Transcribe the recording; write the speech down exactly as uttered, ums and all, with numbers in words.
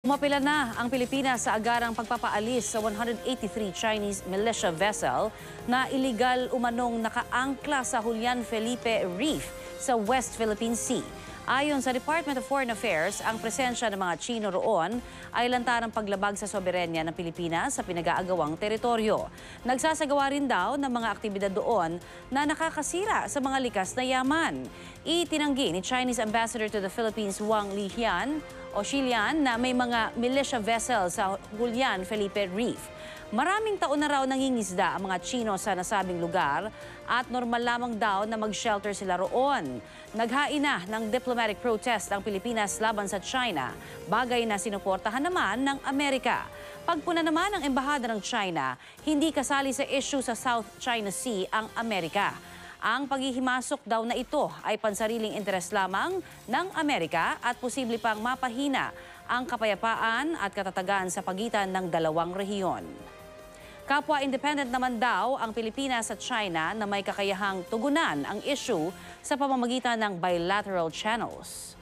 Umapila na ang Pilipinas sa agarang pagpapaalis sa one hundred eighty-three Chinese militia vessel na iligal umanong nakaangkla sa Julian Felipe Reef sa West Philippine Sea. Ayon sa Department of Foreign Affairs, ang presensya ng mga Chino roon ay lantarang paglabag sa soberenya ng Pilipinas sa pinag-aagawang teritoryo. Nagsasagawa rin daw ng mga aktibidad doon na nakakasira sa mga likas na yaman. Itinanggi ni Chinese Ambassador to the Philippines Wang Lihian o Shilian na may mga militia vessel sa Julian Felipe Reef. Maraming taon na raw nangingisda ang mga Chino sa nasabing lugar at normal lamang daw na mag-shelter sila roon. Naghain na ng diplomatic protest ang Pilipinas laban sa China, bagay na sinuportahan naman ng Amerika. Pagpuna naman ng Embahada ng China, hindi kasali sa issue sa South China Sea ang Amerika. Ang paghihimasok daw na ito ay pansariling interes lamang ng Amerika at posible pang mapahina ang kapayapaan at katatagan sa pagitan ng dalawang rehiyon. Kapwa-independent naman daw ang Pilipinas at China na may kakayahang tugunan ang issue sa pamamagitan ng bilateral channels.